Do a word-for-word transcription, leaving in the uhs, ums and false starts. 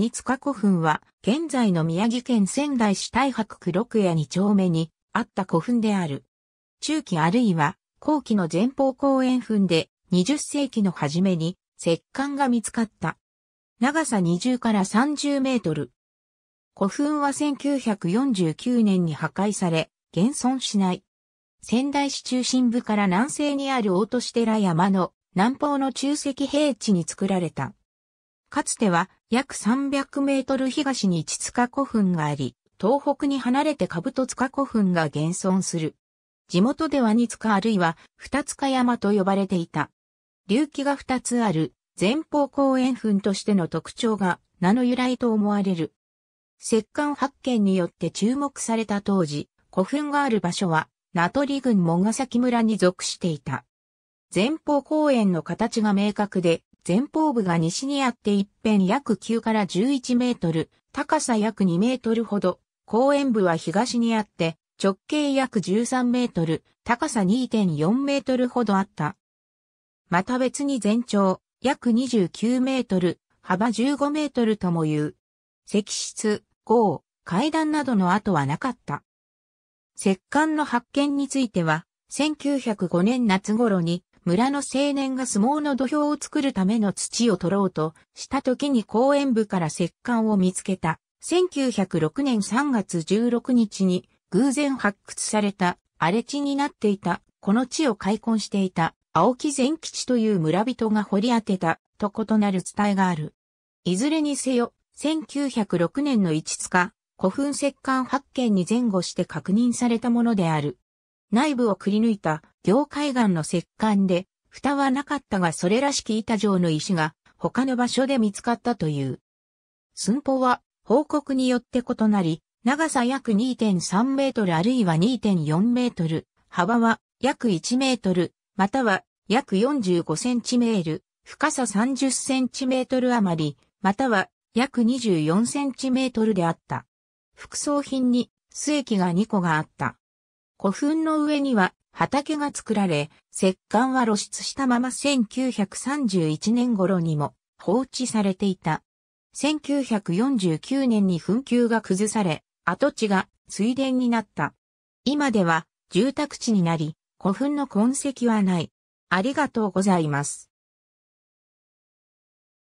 二塚古墳は、現在の宮城県仙台市太白区六谷二丁目にあった古墳である。中期あるいは後期の前方後円墳で、にじゅっせいきの初めに石棺が見つかった。長さにじゅうからさんじゅうメートル。古墳はせんきゅうひゃくよんじゅうきゅうねんに破壊され、現存しない。仙台市中心部から南西にある大年寺山の南方の中石平地に作られた。かつては約さんびゃくメートル東に一塚古墳があり、東北に離れて兜塚古墳が現存する。地元では二塚あるいは二塚山と呼ばれていた。隆起がふたつある前方後円墳としての特徴が名の由来と思われる。石棺発見によって注目された当時、古墳がある場所は名取郡最ヶ崎村に属していた。前方後円の形が明確で、前方部が西にあって一辺約きゅうからじゅういちメートル、高さ約にメートルほど、後円部は東にあって直径約じゅうさんメートル、高さ にてんよんメートルほどあった。また別に全長約にじゅうきゅうメートル、幅じゅうごメートルともいう。石室、号、階段などの跡はなかった。石棺の発見については、せんきゅうひゃくごねん夏頃に、村の青年が相撲の土俵を作るための土を取ろうとした時に後円部から石棺を見つけた。せんきゅうひゃくろくねんさんがつじゅうろくにちに偶然発掘された荒れ地になっていた。この地を開墾していた青木善吉という村人が掘り当てたと異なる伝えがある。いずれにせよ、せんきゅうひゃくろくねんの一塚古墳石棺発見に前後して確認されたものである。内部をくり抜いた凝灰岩の石棺で、蓋はなかったがそれらしき板状の石が他の場所で見つかったという。寸法は報告によって異なり、長さ約 にてんさんメートルあるいは にてんよんメートル、幅は約いちメートル、または約よんじゅうごセンチメートル、深ささんじゅっセンチメートル余り、または約にじゅうよんセンチメートルであった。副葬品に須液がにこがあった。古墳の上には畑が作られ、石棺は露出したまませんきゅうひゃくさんじゅういちねん頃にも放置されていた。せんきゅうひゃくよんじゅうきゅうねんに墳丘が崩され、跡地が水田になった。今では住宅地になり、古墳の痕跡はない。ありがとうございます。